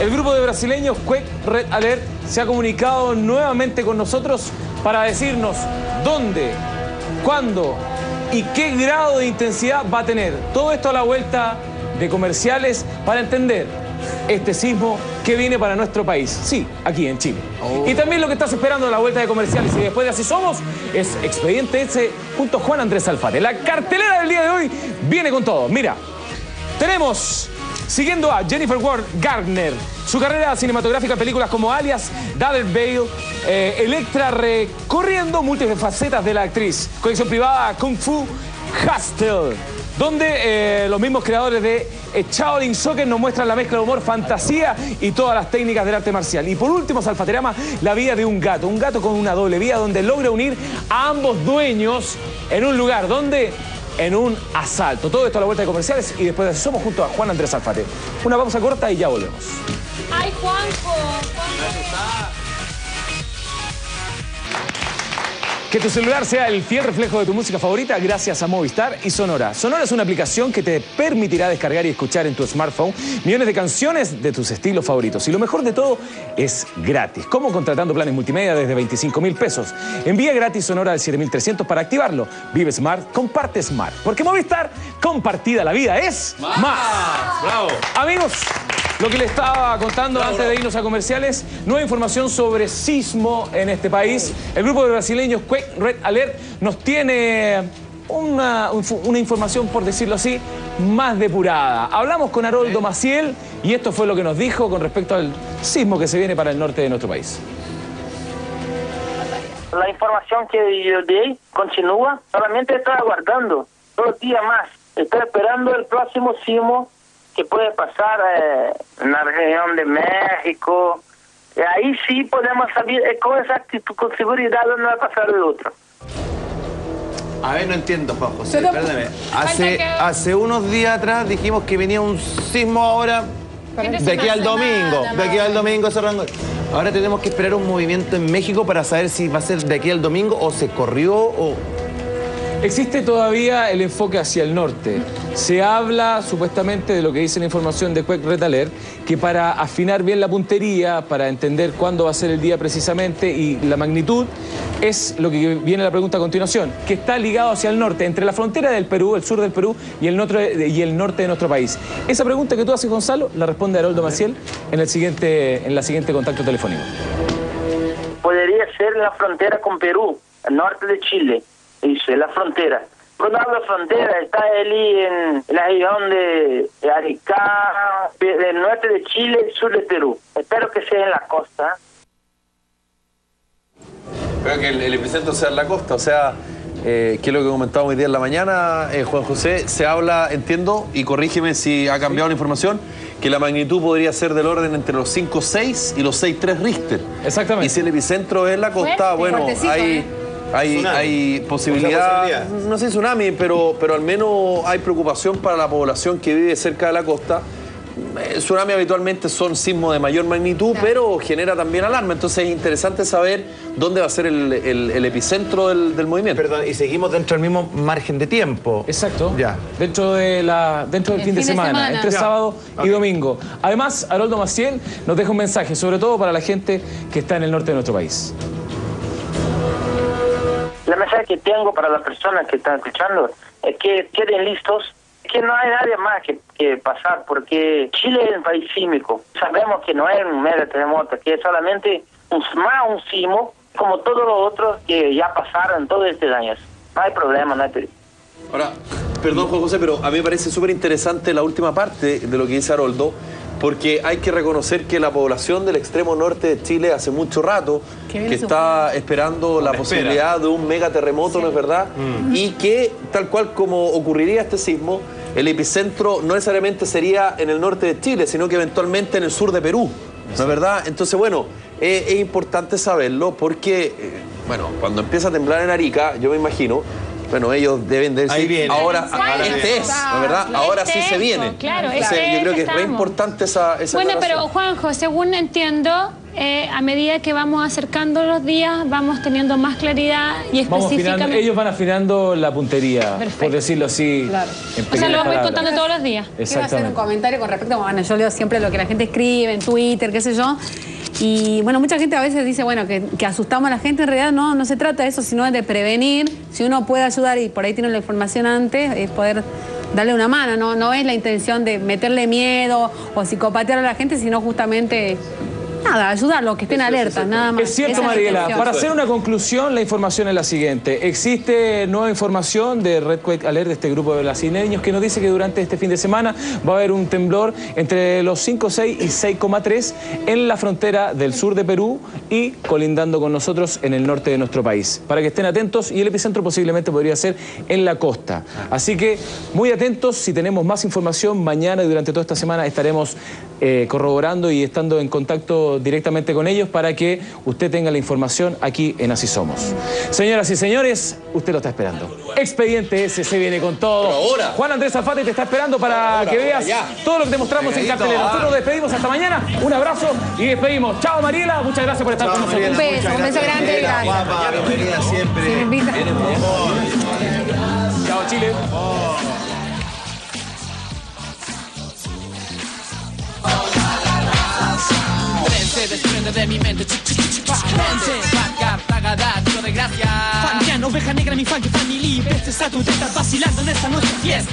El grupo de brasileños Quake Red Alert se ha comunicado nuevamente con nosotros para decirnos dónde, cuándo y qué grado de intensidad va a tener. Todo esto a la vuelta de comerciales para entender este sismo que viene para nuestro país. Sí, aquí en Chile. Oh. Y también lo que estás esperando en la vuelta de comerciales y después de Así Somos es Expediente S junto a Juan Andrés Salfate. La cartelera del día de hoy viene con todo. Mira, tenemos... Siguiendo a Jennifer Ward Gardner, su carrera cinematográfica en películas como Alias, Double Bale, Electra, recorriendo múltiples facetas de la actriz. Colección privada Kung Fu Hustle, donde los mismos creadores de Shaolin Soccer nos muestran la mezcla de humor, fantasía y todas las técnicas del arte marcial. Y por último, Salfaterama, la vida de un gato con una doble vía, donde logra unir a ambos dueños en un lugar donde... en un asalto. Todo esto a la vuelta de comerciales y después de Así Somos junto a Juan Andrés Salfate. Una pausa corta y ya volvemos. ¡Ay, Juanjo! Que tu celular sea el fiel reflejo de tu música favorita gracias a Movistar y Sonora. Sonora es una aplicación que te permitirá descargar y escuchar en tu smartphone millones de canciones de tus estilos favoritos. Y lo mejor de todo, es gratis. Como contratando planes multimedia desde 25.000 pesos. Envía gratis Sonora al 7.300 para activarlo. Vive Smart, comparte Smart. Porque Movistar, compartida la vida es más. ¡Bravo! Amigos, lo que les estaba contando antes de irnos a comerciales, nueva información sobre sismo en este país. El grupo de brasileños Quake Red Alert nos tiene una información, por decirlo así, más depurada. Hablamos con Haroldo Maciel y esto fue lo que nos dijo con respecto al sismo que se viene para el norte de nuestro país. La información que yo di continúa, solamente está aguardando 2 días más. Está esperando el próximo sismo que puede pasar en la región de México. Ahí sí podemos saber con exactitud, con seguridad, dónde va a pasar el otro. A ver, no entiendo, Juan José, perdóname. Hace unos días atrás dijimos que venía un sismo ahora, de aquí al domingo, cerrando. Ahora tenemos que esperar un movimiento en México para saber si va a ser de aquí al domingo o se corrió o... Existe todavía el enfoque hacia el norte. Se habla supuestamente de lo que dice la información de Quake Red Alert, que para afinar bien la puntería, para entender cuándo va a ser el día precisamente y la magnitud, es lo que viene la pregunta a continuación, que está ligado hacia el norte, entre la frontera del Perú, el sur del Perú y el norte de nuestro país. Esa pregunta que tú haces, Gonzalo, la responde Haroldo Maciel en la siguiente contacto telefónico. Podría ser la frontera con Perú, el norte de Chile. Eso, en la frontera. Por lado de la frontera está allí en la región de Arica, del norte de Chile, sur de Perú. Espero que sea en la costa. Espero que el epicentro sea en la costa, o sea, que es lo que comentábamos hoy día en la mañana, Juan José, se habla, entiendo, y corrígeme si ha cambiado la información, que la magnitud podría ser del orden entre los 5.6 y los 6.3 Richter. Exactamente. Y si el epicentro es en la costa, bueno, hay... Hay posibilidad, no sé, tsunami, pero al menos hay preocupación para la población que vive cerca de la costa. Tsunami habitualmente son sismos de mayor magnitud, claro, pero genera también alarma. Entonces es interesante saber dónde va a ser el epicentro del movimiento. Perdón, y seguimos dentro del mismo margen de tiempo. Exacto. Ya. Dentro del fin de semana. Entre sábado y domingo. Además, Haroldo Maciel nos deja un mensaje, sobre todo para la gente que está en el norte de nuestro país. La mensaje que tengo para las personas que están escuchando es que queden listos, que no hay nada más que pasar, porque Chile es un país sísmico. Sabemos que no es un mero terremoto, que es solamente un sismo, como todos los otros que ya pasaron todos estos años. No hay problema, no hay peligro. Ahora, perdón, Juan José, pero a mí me parece súper interesante la última parte de lo que dice Haroldo, porque hay que reconocer que la población del extremo norte de Chile hace mucho rato que está esperando la posibilidad de un mega terremoto, ¿no es verdad? Y que, tal cual como ocurriría este sismo, el epicentro no necesariamente sería en el norte de Chile, sino que eventualmente en el sur de Perú, ¿no es verdad? Entonces, bueno, es importante saberlo porque, bueno, cuando empieza a temblar en Arica, yo me imagino... Bueno, ellos deben de decir, ahora este es, ¿no? ¿Verdad? Ahora sí se viene. Claro, yo creo que es re importante esa Bueno, pero Juanjo, según entiendo, a medida que vamos acercando los días, vamos teniendo más claridad y específicamente... Ellos van afinando la puntería, por decirlo así. Claro. O sea, lo vamos a ir contando todos los días. Quiero hacer un comentario con respecto, bueno, yo leo siempre lo que la gente escribe en Twitter, qué sé yo. Y bueno, mucha gente a veces dice, bueno, que asustamos a la gente. En realidad no se trata de eso, sino de prevenir. Si uno puede ayudar y por ahí tiene la información antes, es poder darle una mano, no es la intención de meterle miedo o psicopatear a la gente, sino justamente, nada, ayudarlos, que estén alertas, nada más. Es cierto, Mariela. Para hacer una conclusión, la información es la siguiente. Existe nueva información de Red Quake Alert, de este grupo de brasileños, que nos dice que durante este fin de semana va a haber un temblor entre los 5,6 y 6,3 en la frontera del sur de Perú y colindando con nosotros en el norte de nuestro país. Para que estén atentos, y el epicentro posiblemente podría ser en la costa. Así que muy atentos, si tenemos más información mañana y durante toda esta semana estaremos corroborando y estando en contacto directamente con ellos para que usted tenga la información aquí en Así Somos. Señoras y señores, usted lo está esperando. Expediente S se viene con todo. Ahora. Juan Andrés Salfate te está esperando para ahora, que veas todo lo que te mostramos en cartelera. Nosotros nos despedimos hasta mañana. Un abrazo y despedimos. Chao, Mariela. Muchas gracias por estar con nosotros. Un beso grande. Gracias. Guapa, bienvenida siempre. Sí, me invita. Chao, Chile. Se desprende de mi mente, de gracia. Fan, oveja negra, mi fan, que fan, mi libre. Este es tu vacilando en esta noche fiesta.